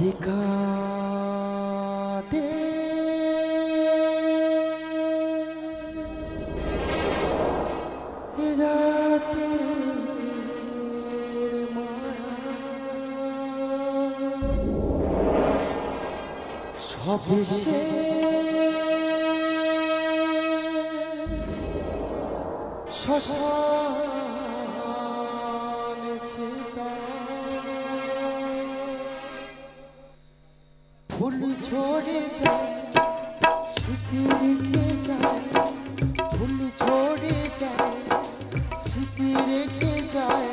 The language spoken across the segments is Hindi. सिखा दे। सब से शशान चिता फूल छोड़े जाए स्थिति रेखे जाए फूल छोड़े जाए स्थिति रेखे जाए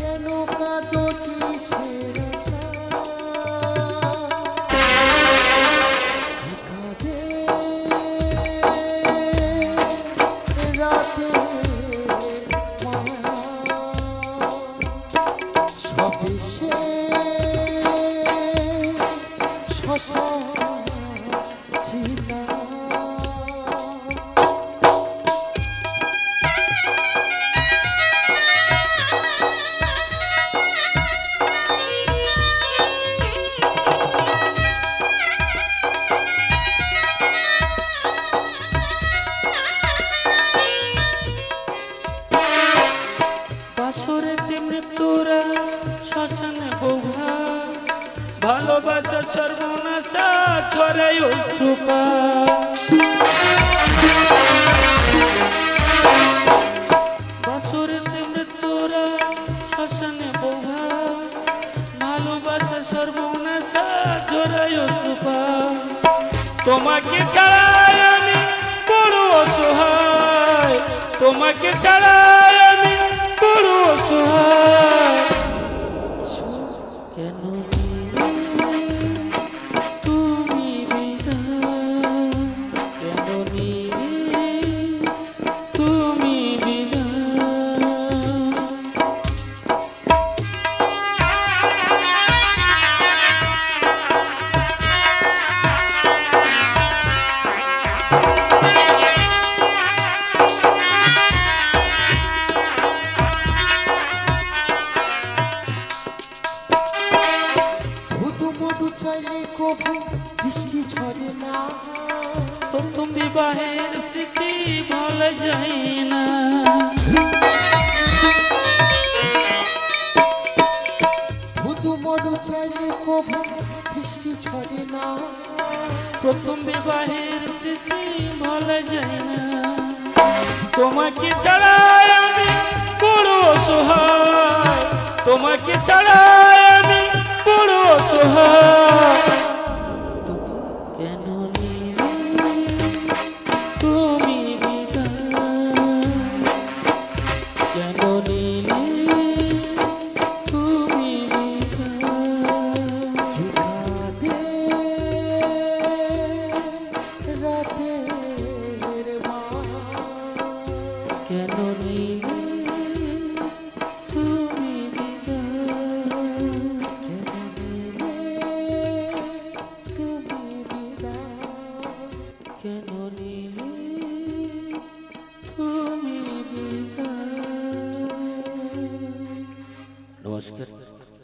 क्यों का दो किसे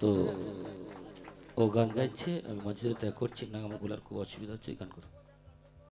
तो गान गाइछे आमी मजदूर तय करछि ना आमार गलार खूब असुविधा होच्छे गान कर।